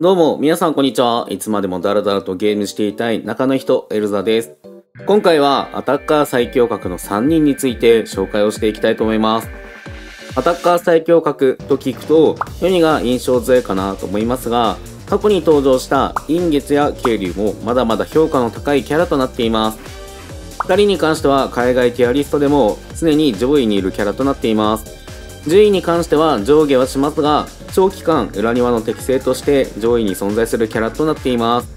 どうも、皆さんこんにちは。いつまでもダラダラとゲームしていたい中の人、エルザです。今回はアタッカー最強格の3人について紹介をしていきたいと思います。アタッカー最強格と聞くと、何が印象強いかなと思いますが、過去に登場した陰月や渓流もまだまだ評価の高いキャラとなっています。2人に関しては海外ティアリストでも常に上位にいるキャラとなっています。順位に関しては上下はしますが、長期間裏庭の適性として上位に存在するキャラとなっています。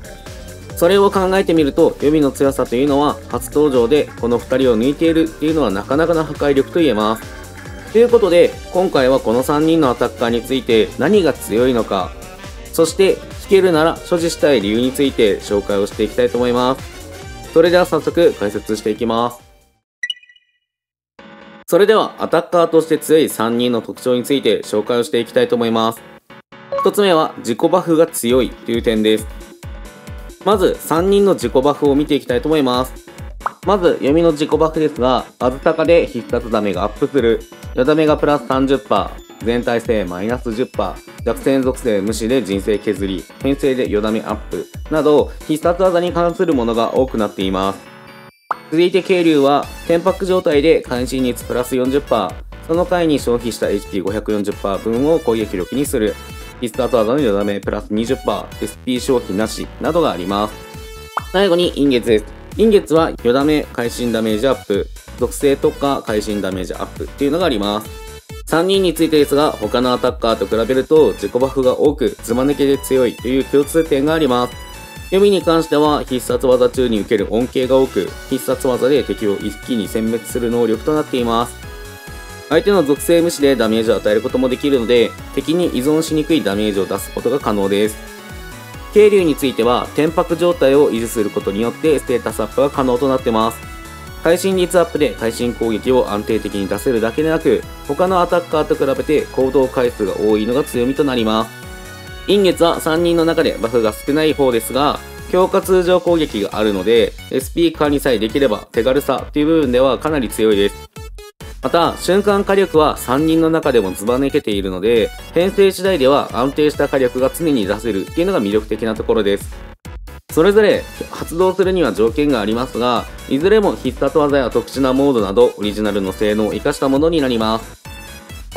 それを考えてみると、予備の強さというのは初登場でこの2人を抜いているっていうのはなかなかな破壊力と言えます。ということで、今回はこの3人のアタッカーについて何が強いのか、そして引けるなら所持したい理由について紹介をしていきたいと思います。それでは早速解説していきます。それではアタッカーとして強い3人の特徴について紹介をしていきたいと思います。1つ目は自己バフが強いという点です。まず3人の自己バフを見ていきたいと思います。まず読みの自己バフですが、あずたかで必殺ダメがアップする、矢ダメがプラス 30%、全体性マイナス 10%、弱点属性無視で人生削り、編成で矢ダメアップなど必殺技に関するものが多くなっています。続いて渓流は、天白状態で関心率プラス 40%、その回に消費した HP540% 分を攻撃力にする、必殺技のよだめプラス 20%、SP 消費なし、などがあります。最後に陰月です。陰月はよだめ会心ダメージアップ、属性特化会心ダメージアップっていうのがあります。3人についてですが、他のアタッカーと比べると自己バフが多く、ずま抜けで強いという共通点があります。予備に関しては必殺技中に受ける恩恵が多く、必殺技で敵を一気に殲滅する能力となっています。相手の属性無視でダメージを与えることもできるので、敵に依存しにくいダメージを出すことが可能です。渓流については、天白状態を維持することによってステータスアップが可能となってます。会心率アップで会心攻撃を安定的に出せるだけでなく、他のアタッカーと比べて行動回数が多いのが強みとなります。陰月は3人の中でバフが少ない方ですが、強化通常攻撃があるので、SP 化にさえできれば手軽さという部分ではかなり強いです。また、瞬間火力は3人の中でもずば抜けているので、編成次第では安定した火力が常に出せるっていうのが魅力的なところです。それぞれ発動するには条件がありますが、いずれも必殺技や特殊なモードなどオリジナルの性能を活かしたものになります。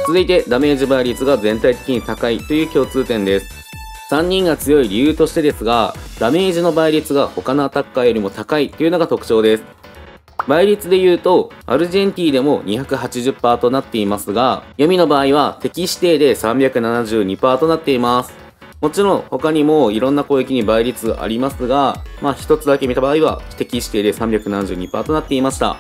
続いてダメージ倍率が全体的に高いという共通点です。3人が強い理由としてですが、ダメージの倍率が他のアタッカーよりも高いというのが特徴です。倍率で言うと、アルジェンティでも 280% となっていますが、読みの場合は敵指定で 372% となっています。もちろん他にもいろんな攻撃に倍率ありますが、一つだけ見た場合は敵指定で 372% となっていました。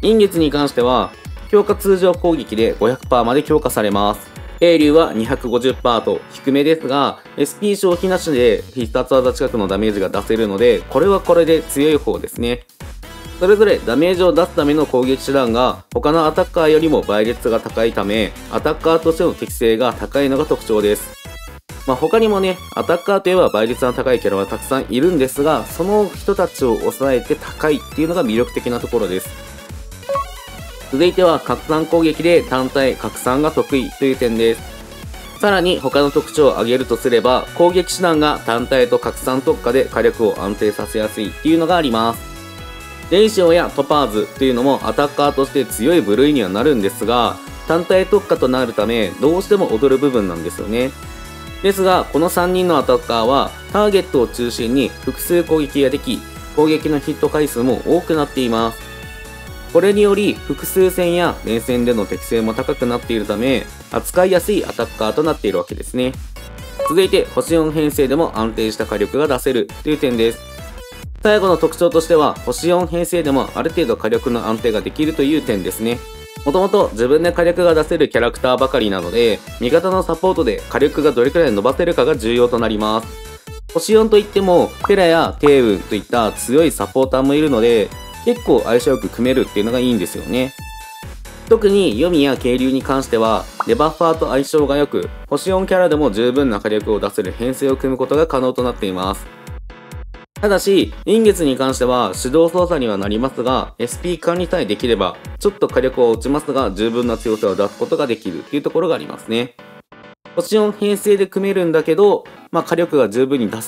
陰月に関しては、強化通常攻撃で 500% まで強化されます。渓流は 250% と低めですが、SP 消費なしで必殺技近くのダメージが出せるので、これはこれで強い方ですね。それぞれダメージを出すための攻撃手段が他のアタッカーよりも倍率が高いため、アタッカーとしての適性が高いのが特徴です。他にもね、アタッカーといえば倍率の高いキャラはたくさんいるんですが、その人たちを抑えて高いっていうのが魅力的なところです。続いては拡散攻撃で単体拡散が得意という点です。さらに他の特徴を挙げるとすれば、攻撃手段が単体と拡散特化で火力を安定させやすいっていうのがあります。レイシオやトパーズというのもアタッカーとして強い部類にはなるんですが、単体特化となるためどうしても劣る部分なんですよね。ですが、この3人のアタッカーはターゲットを中心に複数攻撃ができ、攻撃のヒット回数も多くなっています。これにより複数戦や連戦での適性も高くなっているため、扱いやすいアタッカーとなっているわけですね。続いて星4編成でも安定した火力が出せるという点です。最後の特徴としては、星4編成でもある程度火力の安定ができるという点ですね。もともと自分で火力が出せるキャラクターばかりなので、味方のサポートで火力がどれくらい伸ばせるかが重要となります。星4といってもテラやテイウンといった強いサポーターもいるので、結構相性よく組めるっていうのがいいんですよね。特にヨミや渓流に関しては、デバッファーと相性が良く、星4キャラでも十分な火力を出せる編成を組むことが可能となっています。ただし、陰月に関しては手動操作にはなりますが、SP 管理さえできれば、ちょっと火力は落ちますが、十分な強さを出すことができるっていうところがありますね。星4編成で組めるんだけど、まあ、火力が十分に出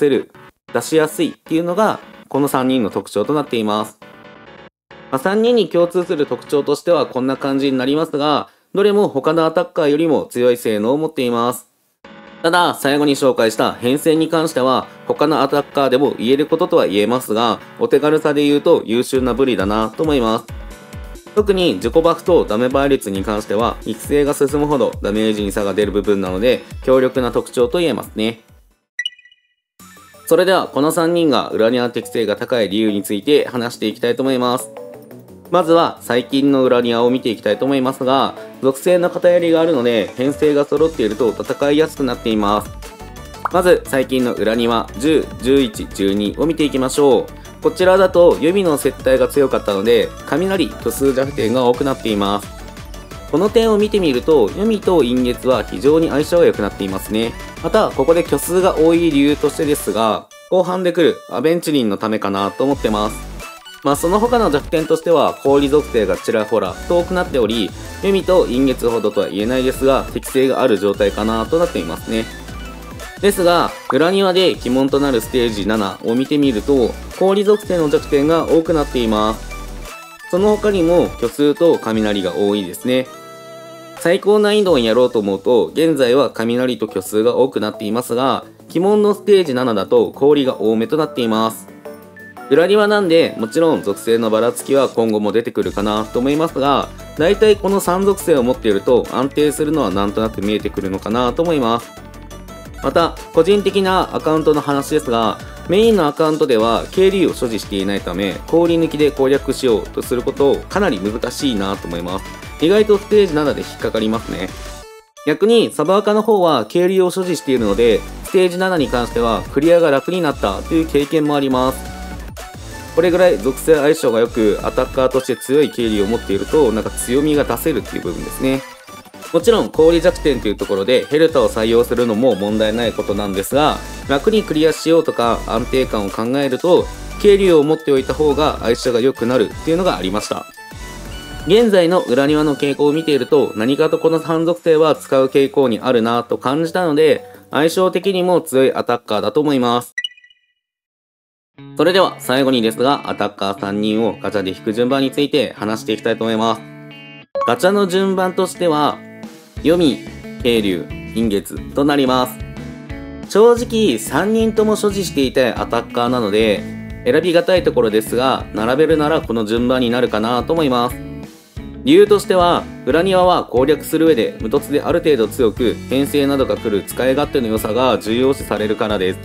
しやすいっていうのが、この3人の特徴となっています。まあ、3人に共通する特徴としてはこんな感じになりますが、どれも他のアタッカーよりも強い性能を持っています。ただ、最後に紹介した編成に関しては、他のアタッカーでも言えることとは言えますが、お手軽さで言うと優秀な部類だなと思います。特に自己バフとダメ倍率に関しては、育成が進むほどダメージに差が出る部分なので、強力な特徴と言えますね。それでは、この3人がウラニア適性が高い理由について話していきたいと思います。まずは最近のウラニアを見ていきたいと思いますが、属性の偏りがあるので編成が揃っていると戦いやすくなっています。まず最近のウラニア10、11、12を見ていきましょう。こちらだと予備の接待が強かったので雷と数弱点が多くなっています。この点を見てみると予備と陰月は非常に相性が良くなっていますね。またここで虚数が多い理由としてですが、後半で来るアベンチリンのためかなと思ってます。まあその他の弱点としては氷属性がちらほら遠くなっており、弓と陰月ほどとは言えないですが適性がある状態かなとなっていますね。ですがウラニアで鬼門となるステージ7を見てみると氷属性の弱点が多くなっています。その他にも虚数と雷が多いですね。最高難易度をやろうと思うと現在は雷と虚数が多くなっていますが、鬼門のステージ7だと氷が多めとなっています。ウラニアなんでもちろん属性のばらつきは今後も出てくるかなと思いますが、だいたいこの3属性を持っていると安定するのはなんとなく見えてくるのかなと思います。また個人的なアカウントの話ですが、メインのアカウントでは KD を所持していないため氷抜きで攻略しようとすることをかなり難しいなと思います。意外とステージ7で引っかかりますね。逆にサバアカの方は KD を所持しているのでステージ7に関してはクリアが楽になったという経験もあります。これぐらい属性相性が良くアタッカーとして強い経理を持っているとなんか強みが出せるっていう部分ですね。もちろん氷弱点というところでヘルタを採用するのも問題ないことなんですが、楽にクリアしようとか安定感を考えると経理を持っておいた方が相性が良くなるっていうのがありました。現在の裏庭の傾向を見ていると何かとこの3属性は使う傾向にあるなと感じたので、相性的にも強いアタッカーだと思います。それでは最後にですが、アタッカー3人をガチャで引く順番について話していきたいと思います。ガチャの順番としては、読み、渓流、陰月となります。正直3人とも所持していたいアタッカーなので、選びがたいところですが、並べるならこの順番になるかなと思います。理由としては、裏庭は攻略する上で無凸である程度強く、編成などが来る使い勝手の良さが重要視されるからです。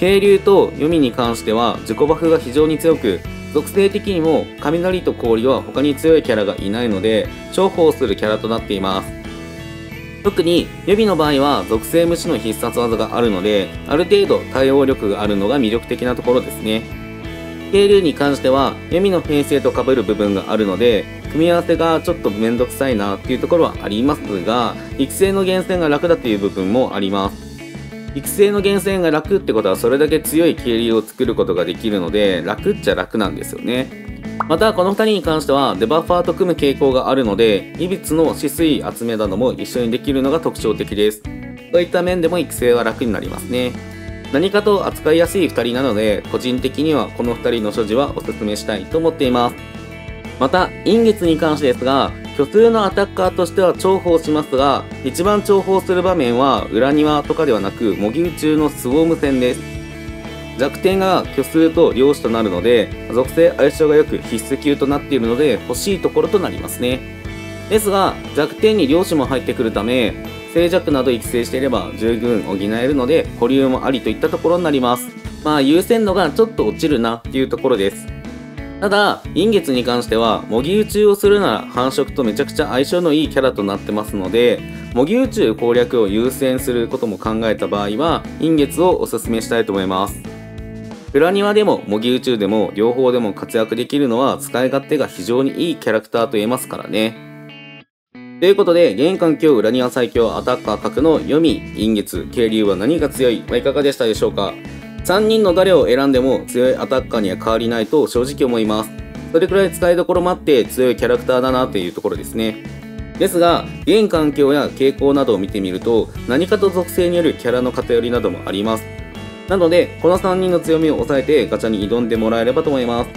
渓流と読みに関しては自己バフが非常に強く、属性的にも雷と氷は他に強いキャラがいないので重宝するキャラとなっています。特に予備の場合は属性無視の必殺技があるのである程度対応力があるのが魅力的なところですね。渓流に関しては予備の編成と被る部分があるので組み合わせがちょっとめんどくさいなっていうところはありますが、育成の厳選が楽だという部分もあります。育成の厳選が楽ってことはそれだけ強い経理を作ることができるので楽っちゃ楽なんですよね。またこの2人に関してはデバッファーと組む傾向があるので異物の止水集めなども一緒にできるのが特徴的です。そういった面でも育成は楽になりますね。何かと扱いやすい2人なので個人的にはこの2人の所持はおすすめしたいと思っています。また陰月に関してですが、虚数のアタッカーとしては重宝しますが、一番重宝する場面は裏庭とかではなく模擬宇宙のスウォーム戦です。弱点が虚数と量子となるので属性相性が良く必須級となっているので欲しいところとなりますね。ですが弱点に量子も入ってくるため静弱など育成していれば十分補えるので保留もありといったところになります。まあ優先度がちょっと落ちるなっていうところです。ただ、陰月に関しては、模擬宇宙をするなら繁殖とめちゃくちゃ相性のいいキャラとなってますので、模擬宇宙攻略を優先することも考えた場合は、陰月をおすすめしたいと思います。裏庭でも模擬宇宙でも両方でも活躍できるのは使い勝手が非常にいいキャラクターと言えますからね。ということで、現環境裏庭最強アタッカー格の読み、陰月、渓流は何が強いはいかがでしたでしょうか。3人の誰を選んでも強いアタッカーには変わりないと正直思います。それくらい使いどころもあって強いキャラクターだなというところですね。ですが、現環境や傾向などを見てみると、何かと属性によるキャラの偏りなどもあります。なので、この3人の強みを抑えてガチャに挑んでもらえればと思います。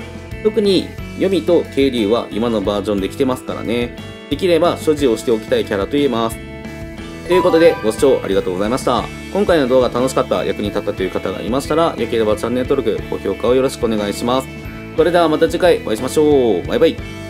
特に、黄泉と渓流は今のバージョンで来てますからね。できれば所持をしておきたいキャラと言えます。ということで、ご視聴ありがとうございました。今回の動画楽しかった、役に立ったという方がいましたら、良ければチャンネル登録、高評価をよろしくお願いします。それではまた次回お会いしましょう。バイバイ。